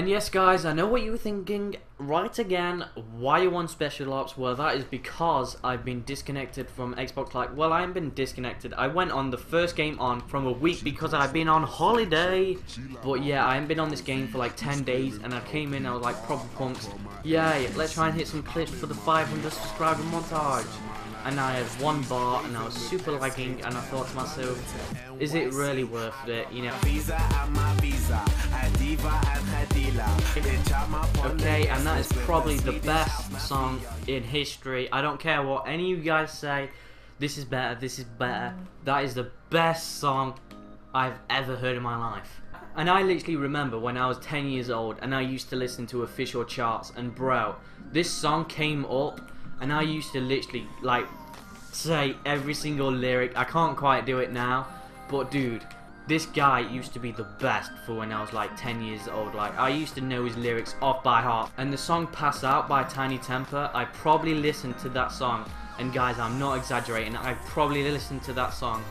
And yes, guys, I know what you were thinking, right again, why you on Special Ops? Well, that is because I've been disconnected from Xbox Live. Well, I haven't been disconnected. I went on the first game on from a week because I've been on holiday. But yeah, I haven't been on this game for like 10 days, and I came in, I was like proper pumped. Yay, let's try and hit some clips for the 500 subscriber montage. And I had one bar and I was super lagging, and I thought to myself, is it really worth it, you know? Okay, and that is probably the best song in history. I don't care what any of you guys say, this is better, this is better. That is the best song I've ever heard in my life. And I literally remember when I was 10 years old and I used to listen to official charts, and bro, this song came up and I used to literally like say every single lyric. I can't quite do it now, but dude, this guy used to be the best for when I was like 10 years old. Like, I used to know his lyrics off by heart. And the song Pass Out by Tiny Tempah, I probably listened to that song, and guys, I'm not exaggerating, I probably listened to that song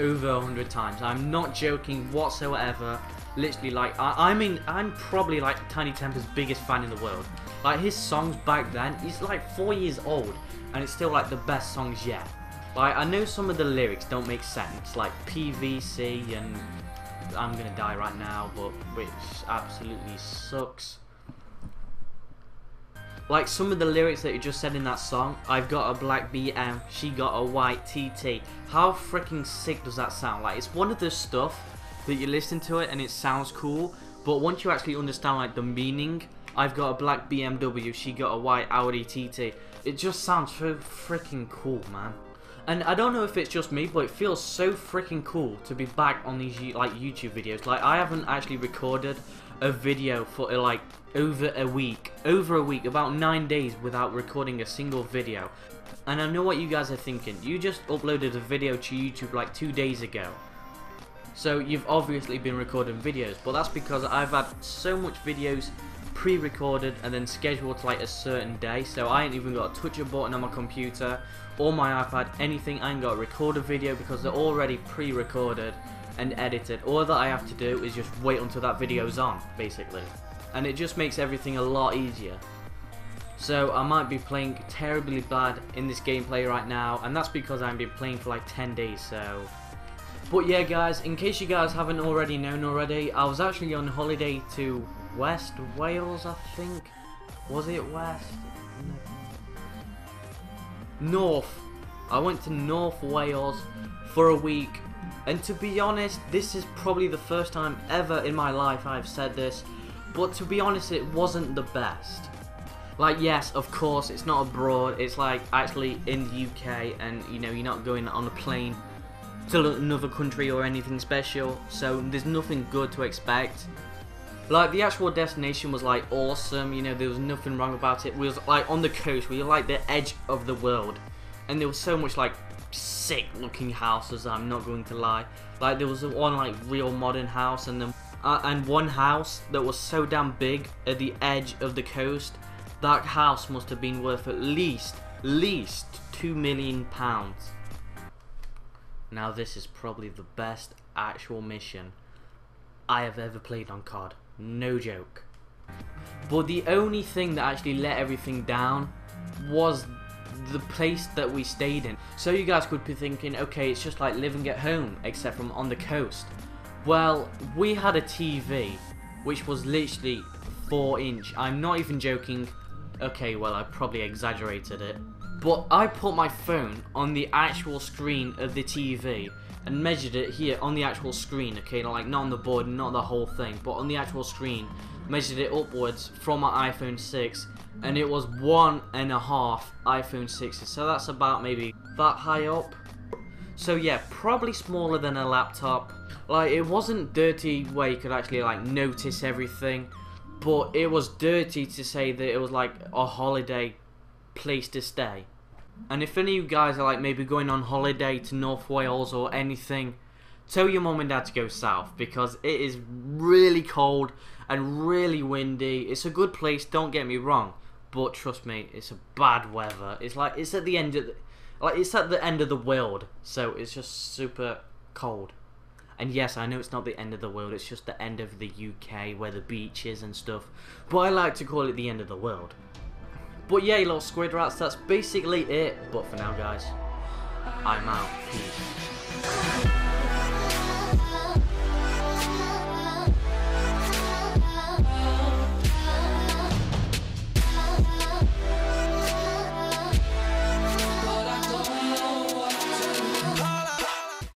over 100 times. I'm not joking whatsoever. Literally, like, I mean, I'm probably like Tiny Tempah's biggest fan in the world. Like, his songs back then, he's like 4 years old and it's still like the best songs yet. Like, I know some of the lyrics don't make sense, like PVC and I'm gonna die right now, but which absolutely sucks. Like, some of the lyrics that you just said in that song, I've got a black BM, she got a white TT. How freaking sick does that sound? Like, it's one of the stuff that you listen to it and it sounds cool, but once you actually understand like the meaning, I've got a black BMW, she got a white Audi TT. It just sounds so freaking cool, man. And I don't know if it's just me, but it feels so freaking cool to be back on these like YouTube videos. Like, I haven't actually recorded a video for like over a week, about 9 days without recording a single video. And I know what you guys are thinking, you just uploaded a video to YouTube like 2 days ago, so you've obviously been recording videos. But that's because I've had so much videos pre-recorded and then scheduled to like a certain day, so I ain't even got a touch a button on my computer or my iPad, anything. I ain't got to record a video because they're already pre-recorded and edited. All that I have to do is just wait until that video's on, basically, and it just makes everything a lot easier. So I might be playing terribly bad in this gameplay right now, and that's because I've been playing for like 10 days, so. But yeah, guys, in case you guys haven't already known already, I was actually on holiday to West Wales, I think. Was it West? No. North. I went to North Wales for a week, and to be honest, this is probably the first time ever in my life I've said this, but to be honest, it wasn't the best. Like, yes, of course, it's not abroad, it's like actually in the UK, and you know, you're not going on a plane to another country or anything special, so there's nothing good to expect. Like, the actual destination was like awesome, you know, there was nothing wrong about it. We was like on the coast, we were like the edge of the world, and there was so much like sick looking houses, I'm not going to lie. Like, there was one like real modern house, and then one house that was so damn big at the edge of the coast, that house must have been worth at least £2 million. Now this is probably the best actual mission I have ever played on COD, no joke. But the only thing that actually let everything down was the place that we stayed in. So you guys could be thinking, okay, it's just like living at home except from on the coast. Well, we had a TV which was literally 4-inch, I'm not even joking. Okay, well, I probably exaggerated it, but I put my phone on the actual screen of the TV and measured it here on the actual screen, okay, like not on the board, not the whole thing, but on the actual screen, measured it upwards from my iPhone 6, and it was 1.5 iPhone 6s, so that's about maybe that high up. So yeah, probably smaller than a laptop. Like, it wasn't dirty where you could actually like notice everything, but it was dirty to say that it was like a holiday place to stay. And if any of you guys are like maybe going on holiday to North Wales or anything, tell your mum and dad to go south, because it is really cold and really windy. It's a good place, don't get me wrong, but trust me, it's a bad weather. It's like it's at the end of the world, so it's just super cold. And yes, I know it's not the end of the world, it's just the end of the UK where the beach is and stuff. But I like to call it the end of the world. But yeah, you little squid rats, that's basically it. But for now, guys, I'm out. Peace.